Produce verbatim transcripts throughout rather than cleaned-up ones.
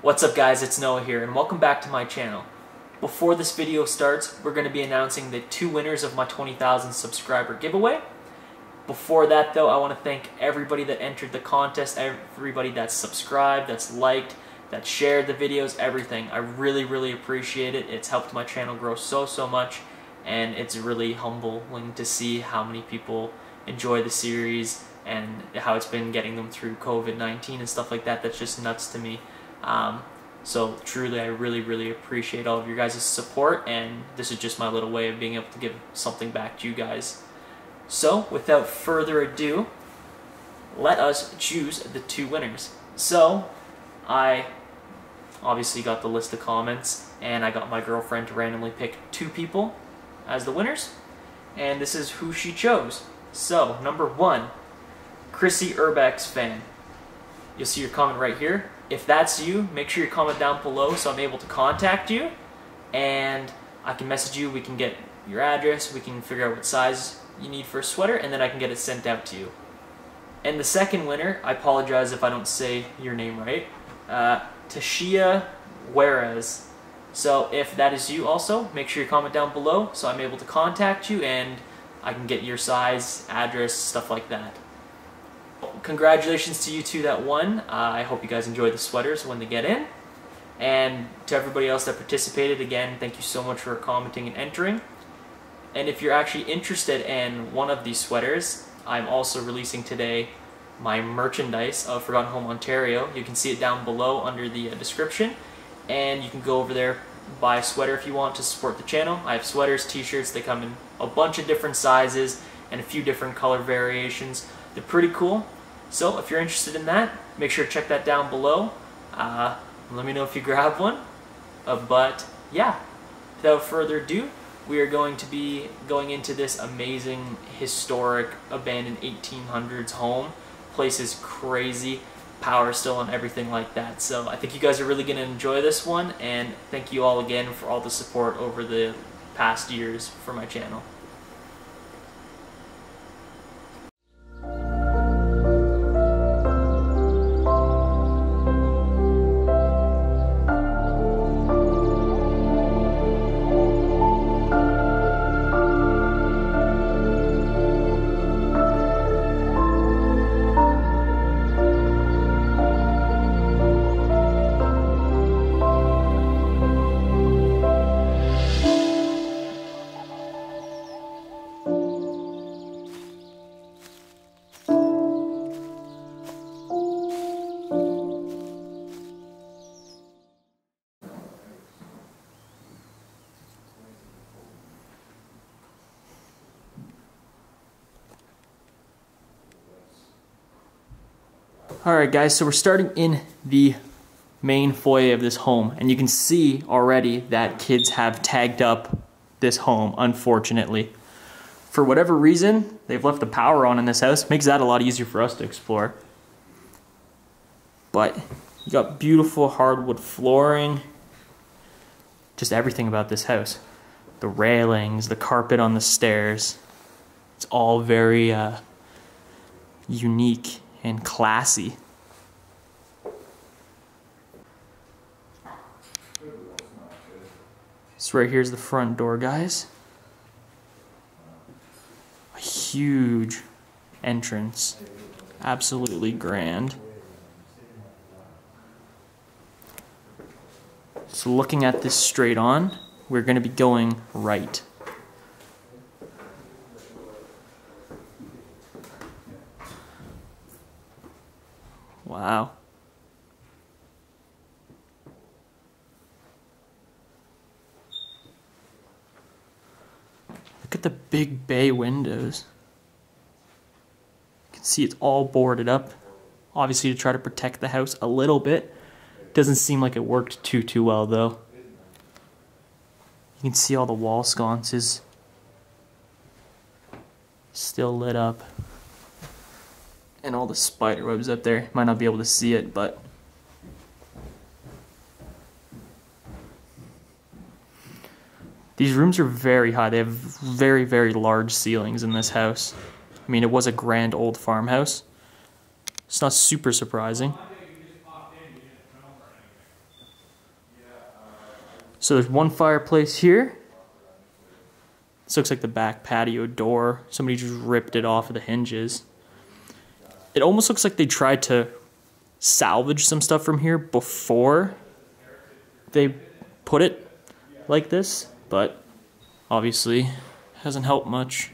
What's up guys, it's Noah here and welcome back to my channel. Before this video starts, we're going to be announcing the two winners of my twenty thousand subscriber giveaway. Before that though, I want to thank everybody that entered the contest, everybody that's subscribed, that's liked, that shared the videos, everything. I really, really appreciate it. It's helped my channel grow so, so much, and it's really humbling to see how many people enjoy the series and how it's been getting them through COVID nineteen and stuff like that. That's just nuts to me. Um, so truly, I really, really appreciate all of your guys' support, and this is just my little way of being able to give something back to you guys. So without further ado, let us choose the two winners. So I obviously got the list of comments, and I got my girlfriend to randomly pick two people as the winners, and this is who she chose. So number one, Chrissy Urbex Fan. You'll see your comment right here. If that's you, make sure you comment down below so I'm able to contact you, and I can message you, we can get your address, we can figure out what size you need for a sweater, and then I can get it sent out to you. And the second winner, I apologize if I don't say your name right, uh, Tashia Juarez. So if that is you also, make sure you comment down below so I'm able to contact you and I can get your size, address, stuff like that. Congratulations to you two that won. Uh, I hope you guys enjoy the sweaters when they get in. And to everybody else that participated, again, thank you so much for commenting and entering. And if you're actually interested in one of these sweaters, I'm also releasing today my merchandise of Forgotten Home Ontario. You can see it down below under the uh, description, and you can go over there, buy a sweater if you want to support the channel. I have sweaters, t-shirts, they come in a bunch of different sizes and a few different color variations. They're pretty cool. So if you're interested in that, make sure to check that down below. Uh, let me know if you grab one. Uh, but yeah, without further ado, we are going to be going into this amazing, historic, abandoned eighteen hundreds home. Place is crazy, power still and everything like that. So I think you guys are really going to enjoy this one, and thank you all again for all the support over the past years for my channel. Alright guys, so we're starting in the main foyer of this home, and you can see already that kids have tagged up this home, unfortunately. For whatever reason, they've left the power on in this house. Makes that a lot easier for us to explore. But you got beautiful hardwood flooring, just everything about this house. The railings, the carpet on the stairs, it's all very uh, unique and classy. So right here's the front door, guys. A huge entrance. Absolutely grand. So looking at this straight on, we're going to be going right. Wow. Look at the big bay windows. You can see it's all boarded up, obviously to try to protect the house a little bit. Doesn't seem like it worked too, too well though. You can see all the wall sconces still lit up. And all the spider webs up there. Might not be able to see it, but these rooms are very high. They have very, very large ceilings in this house. I mean, it was a grand old farmhouse. It's not super surprising. So there's one fireplace here. This looks like the back patio door. Somebody just ripped it off of the hinges. It almost looks like they tried to salvage some stuff from here before they put it like this, but obviously hasn't helped much.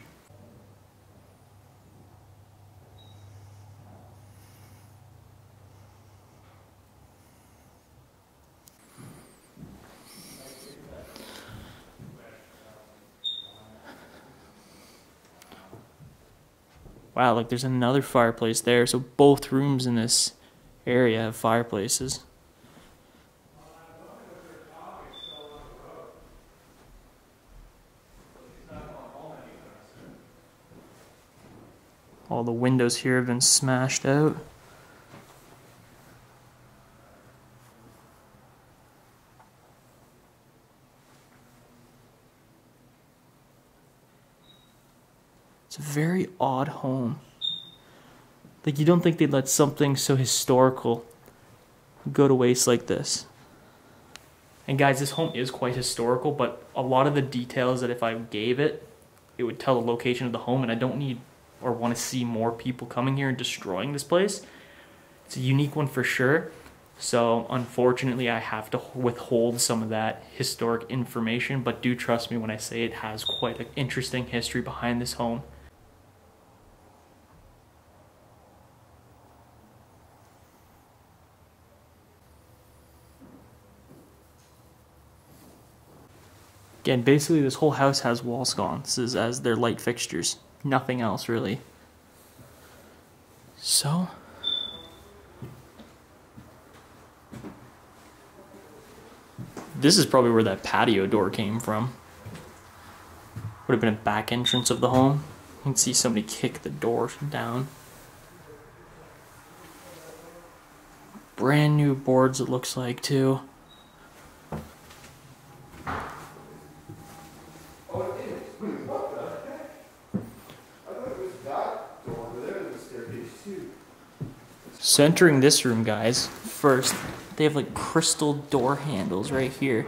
Wow, look, there's another fireplace there, so both rooms in this area have fireplaces. All the windows here have been smashed out. It's a very odd home. Like, you don't think they'd let something so historical go to waste like this. And guys, this home is quite historical, but a lot of the details that if I gave it, it would tell the location of the home, and I don't need or want to see more people coming here and destroying this place. It's a unique one for sure. So unfortunately, I have to withhold some of that historic information, but do trust me when I say it has quite an interesting history behind this home. Again, basically this whole house has wall sconces as their light fixtures. Nothing else really. So, this is probably where that patio door came from. Would have been a back entrance of the home. You can see somebody kick the door down. Brand new boards, it looks like, too. So entering this room, guys, first, they have like crystal door handles right here.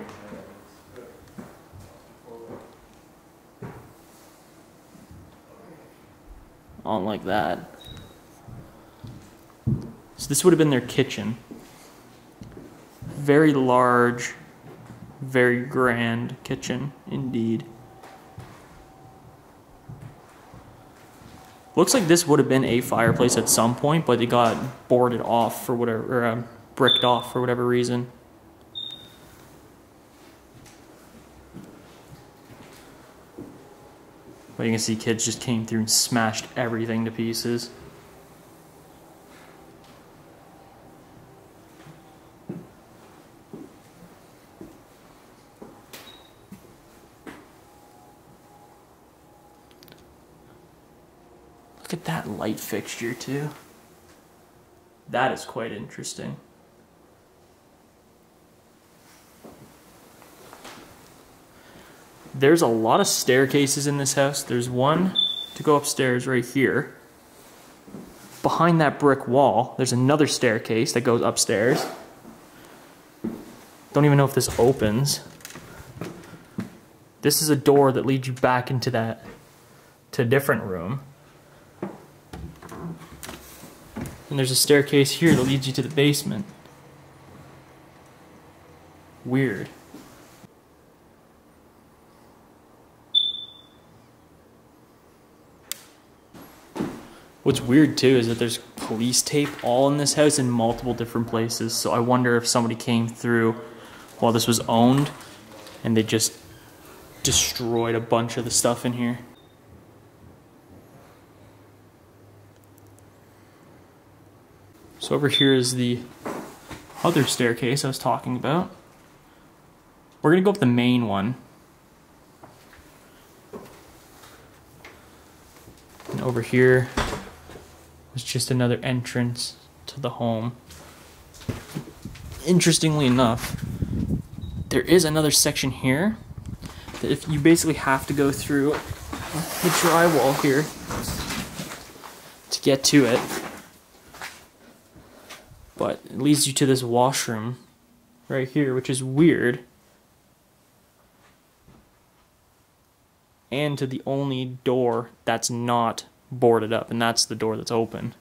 On like that. So this would have been their kitchen. Very large, very grand kitchen indeed. Looks like this would have been a fireplace at some point, but it got boarded off for whatever, or um, bricked off for whatever reason. But you can see kids just came through and smashed everything to pieces. Look at that light fixture too. That is quite interesting. There's a lot of staircases in this house. There's one to go upstairs right here. Behind that brick wall, there's another staircase that goes upstairs. Don't even know if this opens. This is a door that leads you back into that, to a different room. And there's a staircase here that leads you to the basement. Weird. What's weird too is that there's police tape all in this house in multiple different places. So I wonder if somebody came through while this was owned and they just destroyed a bunch of the stuff in here. So over here is the other staircase I was talking about. We're gonna go up the main one. And over here was just another entrance to the home. Interestingly enough, there is another section here that if you basically have to go through the drywall here to get to it. But it leads you to this washroom right here, which is weird and to the only door that's not boarded up, and that's the door that's open.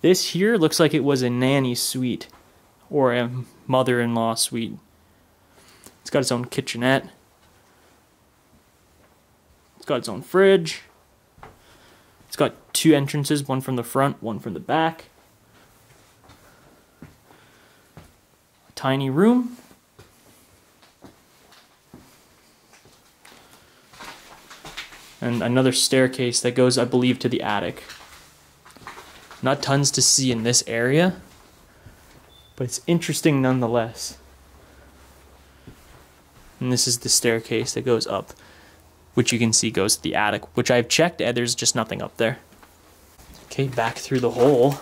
This here looks like it was a nanny suite or a mother-in-law suite. It's got its own kitchenette. It's got its own fridge. It's got two entrances, one from the front, one from the back. A tiny room. And another staircase that goes, I believe, to the attic. Not tons to see in this area, but it's interesting nonetheless. And this is the staircase that goes up, which you can see goes to the attic, which I've checked, and there's just nothing up there. Okay, back through the hole.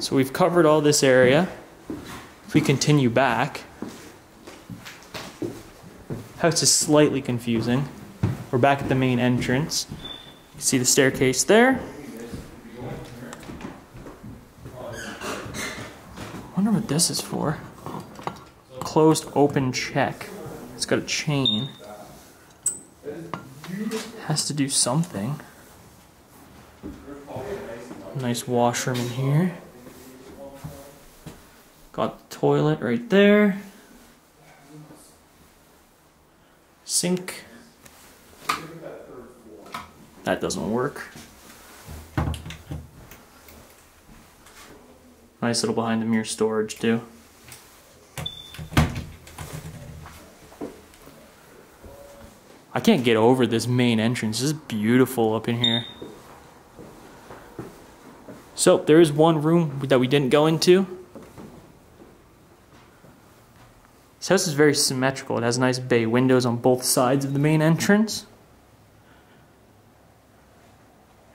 So we've covered all this area. If we continue back, house is slightly confusing. We're back at the main entrance. You can see the staircase there. I wonder what this is for. Closed open check. It's got a chain. Has to do something. Nice washroom in here. Got the toilet right there. Sink. That doesn't work. Nice little behind the mirror storage too. I can't get over this main entrance. This is beautiful up in here. So there is one room that we didn't go into. This house is very symmetrical. It has nice bay windows on both sides of the main entrance.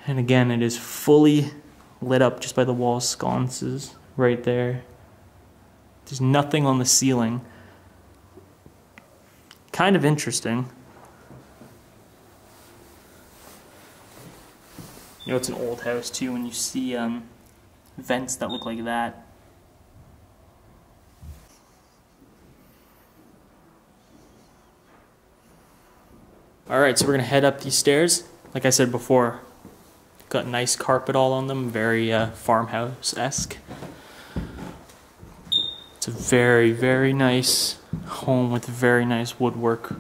And again, it is fully lit up just by the wall sconces right there. There's nothing on the ceiling. Kind of interesting. You know, it's an old house too when you see um, vents that look like that. Alright, so we're gonna head up these stairs. Like I said before, got nice carpet all on them, very uh, farmhouse-esque. It's a very, very nice home with very nice woodwork.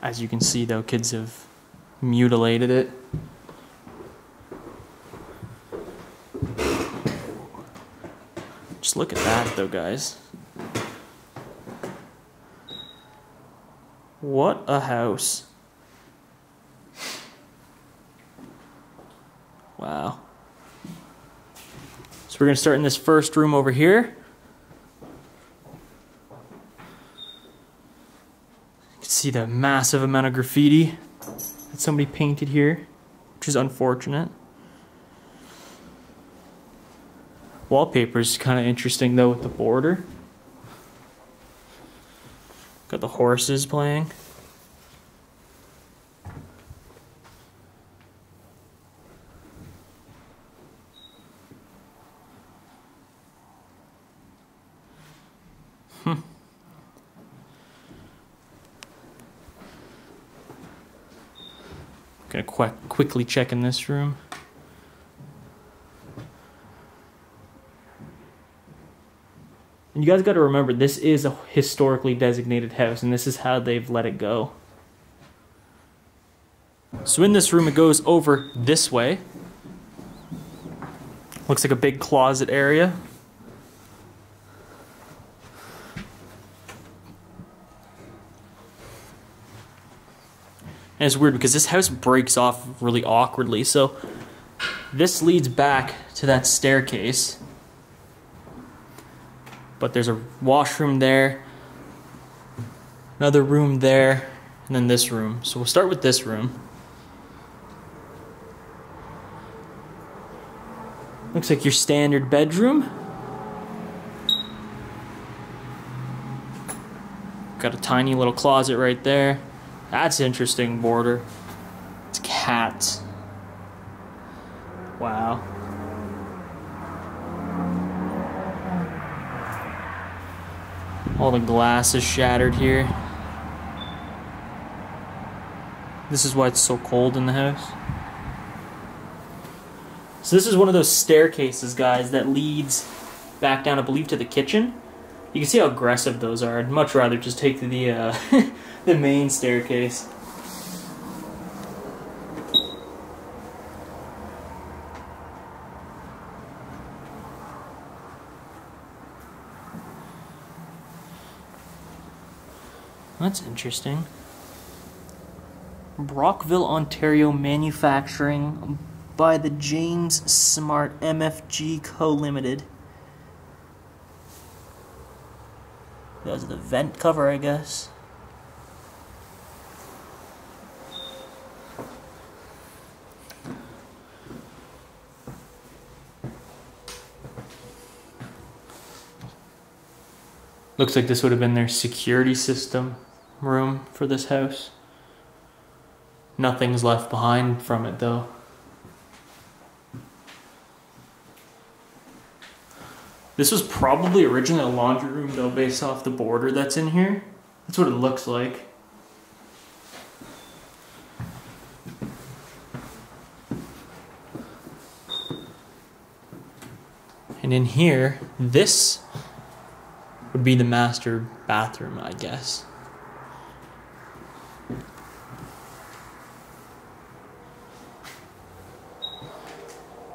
As you can see though, kids have mutilated it. Just look at that though, guys. What a house. Wow. So we're going to start in this first room over here. You can see the massive amount of graffiti that somebody painted here, which is unfortunate. Wallpaper is kind of interesting though with the border. Got the horses playing. Gonna qu quickly check in this room. And you guys gotta remember, this is a historically designated house, and this is how they've let it go. So in this room, it goes over this way. Looks like a big closet area. And it's weird because this house breaks off really awkwardly. So this leads back to that staircase. But there's a washroom there, another room there, and then this room. So we'll start with this room. Looks like your standard bedroom. Got a tiny little closet right there. That's interesting border. It's cats. Wow. All the glass is shattered here. This is why it's so cold in the house. So this is one of those staircases, guys, that leads back down, I believe, to the kitchen. You can see how aggressive those are. I'd much rather just take the uh, the main staircase. That's interesting. Brockville, Ontario, manufacturing by the James Smart M F G Co. Limited. That's the vent cover, I guess. Looks like this would have been their security system room for this house. Nothing's left behind from it, though. This was probably originally a laundry room, though, based off the border that's in here. That's what it looks like. And in here, this would be the master bathroom, I guess.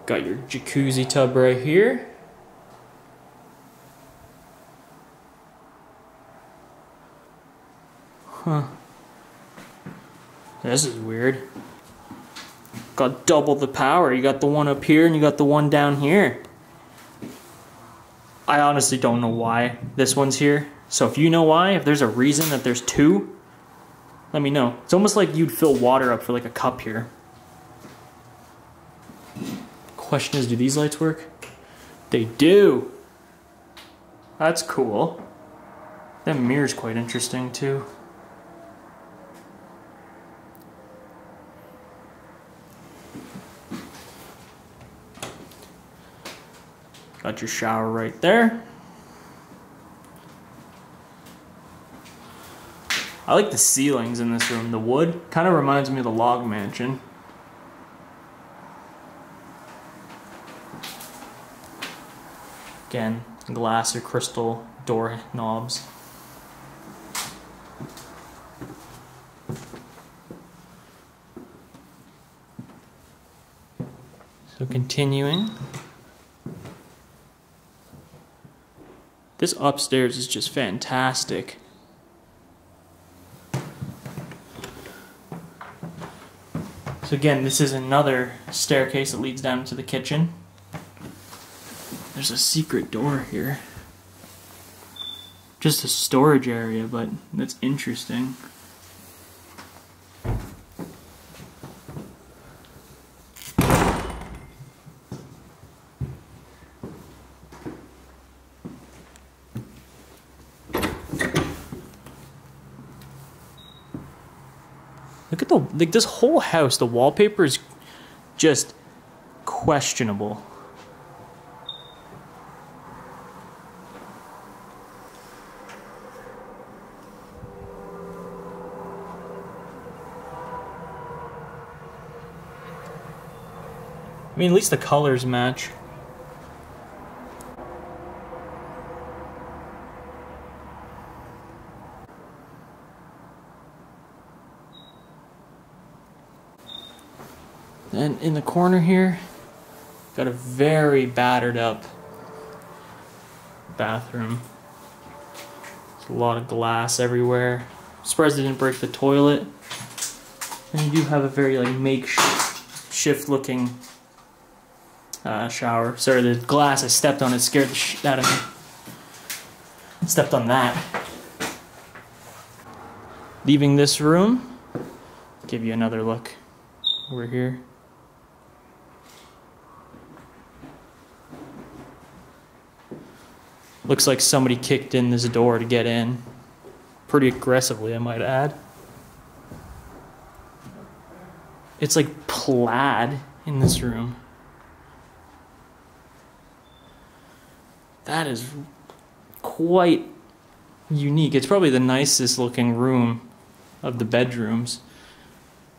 Got your jacuzzi tub right here. Huh. This is weird. Got double the power. You got the one up here and you got the one down here. I honestly don't know why this one's here. So if you know why, if there's a reason that there's two, let me know. It's almost like you'd fill water up for like a cup here. Question is, do these lights work? They do. That's cool. That mirror's quite interesting too. Got your shower right there. I like the ceilings in this room. The wood kind of reminds me of the log mansion. Again, glass or crystal door knobs. So continuing. This upstairs is just fantastic. So again, this is another staircase that leads down to the kitchen. There's a secret door here. Just a storage area, but that's interesting. Look at the, like this whole house, the wallpaper is just questionable. I mean, at least the colors match. And in the corner here, got a very battered up bathroom. There's a lot of glass everywhere. I'm surprised they didn't break the toilet. And you do have a very like makeshift looking uh, shower. Sorry, the glass I stepped on it scared the shit out of me. Stepped on that. Leaving this room, give you another look over here. Looks like somebody kicked in this door to get in. Pretty aggressively, I might add. It's like plaid in this room. That is quite unique. It's probably the nicest looking room of the bedrooms,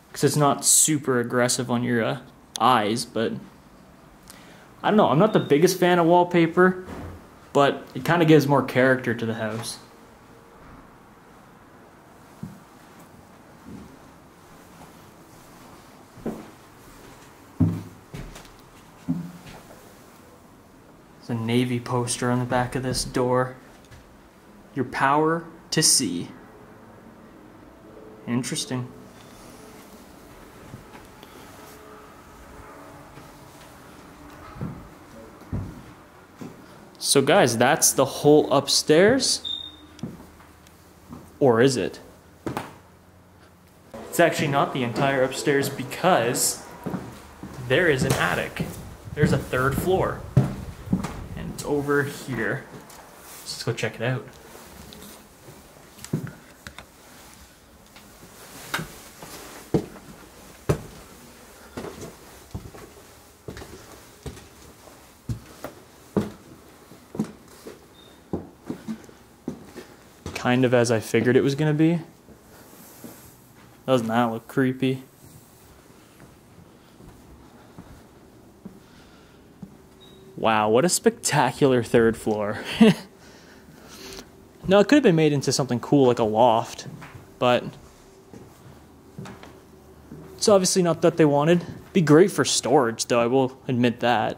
because it's not super aggressive on your uh, eyes, but I don't know. I'm not the biggest fan of wallpaper, but it kind of gives more character to the house. There's a Navy poster on the back of this door. Your power to see. Interesting. So guys, that's the whole upstairs. Or is it? It's actually not the entire upstairs, because there is an attic. There's a third floor. Over here. Let's go check it out. Kind of as I figured it was going to be. Doesn't that look creepy? Wow, what a spectacular third floor. No, it could have been made into something cool like a loft, but it's obviously not that they wanted. It'd be great for storage though, I will admit that.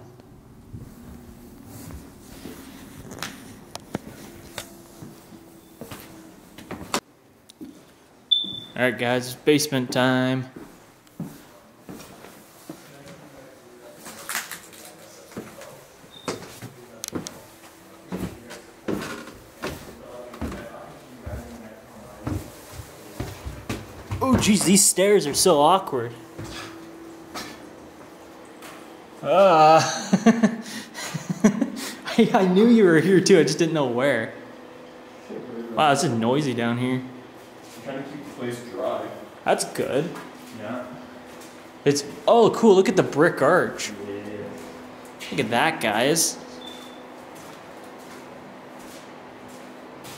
Alright guys, it's basement time. Oh geez, these stairs are so awkward. Uh, I, I knew you were here too, I just didn't know where. Wow, this is noisy down here. Trying to keep the place dry. That's good. Yeah. It's, oh cool, look at the brick arch. Yeah. Look at that, guys.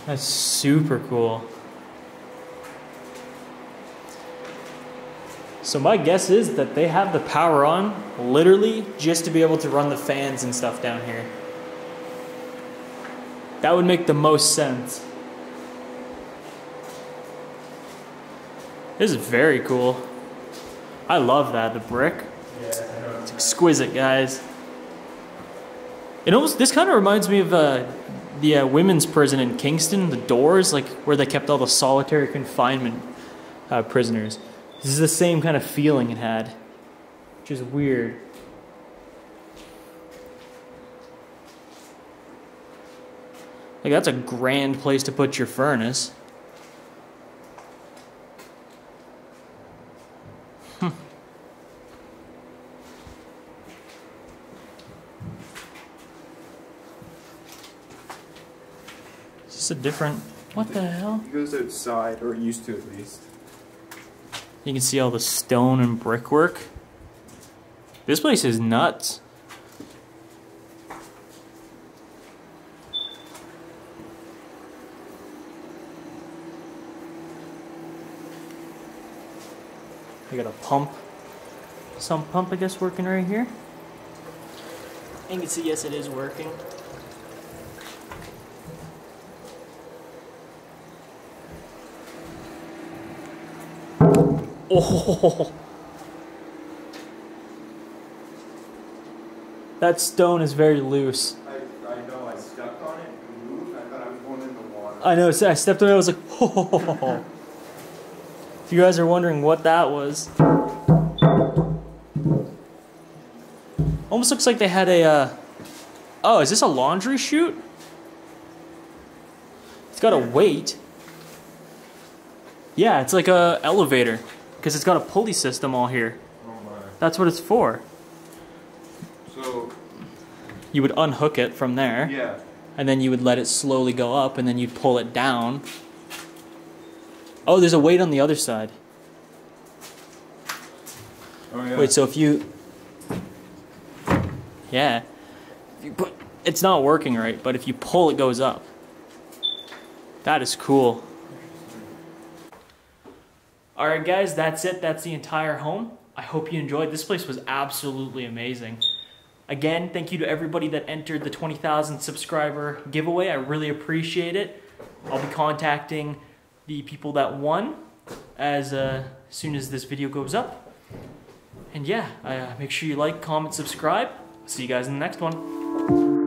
That's super cool. So my guess is that they have the power on, literally, just to be able to run the fans and stuff down here. That would make the most sense. This is very cool. I love that, the brick. Yeah. It's exquisite, guys. It almost, this kind of reminds me of uh, the uh, women's prison in Kingston, the doors, like where they kept all the solitary confinement uh, prisoners. This is the same kind of feeling it had, which is weird. Like, that's a grand place to put your furnace. Hm. Is this a different... What the hell? It goes outside, or it used to at least. You can see all the stone and brickwork. This place is nuts. I got a pump. Some pump, I guess, working right here. And you can see, yes, it is working. Oh, that stone is very loose. I, I know, I stepped on it and moved. I thought I was going in the water. I know, I stepped on it, I was like, oh. If you guys are wondering what that was, almost looks like they had a, uh, oh, is this a laundry chute? It's got a weight. Yeah, it's like a elevator. Because it's got a pulley system all here. Oh my. That's what it's for. So you would unhook it from there. Yeah. And then you would let it slowly go up, and then you'd pull it down. Oh, there's a weight on the other side. Oh yeah. Wait, so if you... Yeah. If you put it's not working right, but if you pull, it goes up. That is cool. All right, guys, that's it. That's the entire home. I hope you enjoyed. This place was absolutely amazing. Again, thank you to everybody that entered the twenty thousand subscriber giveaway. I really appreciate it. I'll be contacting the people that won as uh, soon as this video goes up. And yeah, uh, make sure you like, comment, subscribe. See you guys in the next one.